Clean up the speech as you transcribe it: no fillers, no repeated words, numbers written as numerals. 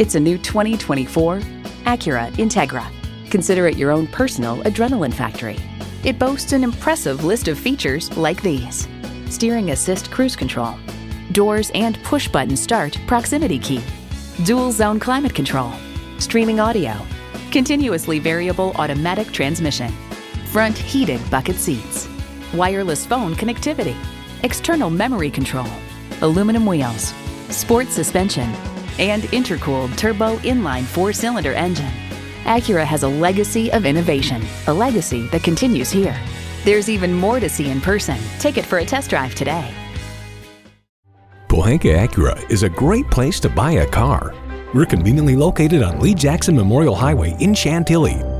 It's a new 2024 Acura Integra. Consider it your own personal adrenaline factory. It boasts an impressive list of features like these: steering assist cruise control, doors and push-button start proximity key, dual zone climate control, streaming audio, continuously variable automatic transmission, front heated bucket seats, wireless phone connectivity, external memory control, aluminum wheels, sport suspension, and intercooled turbo inline four-cylinder engine. Acura has a legacy of innovation, a legacy that continues here. There's even more to see in person. Take it for a test drive today. Pohanka Acura is a great place to buy a car. We're conveniently located on Lee Jackson Memorial Highway in Chantilly.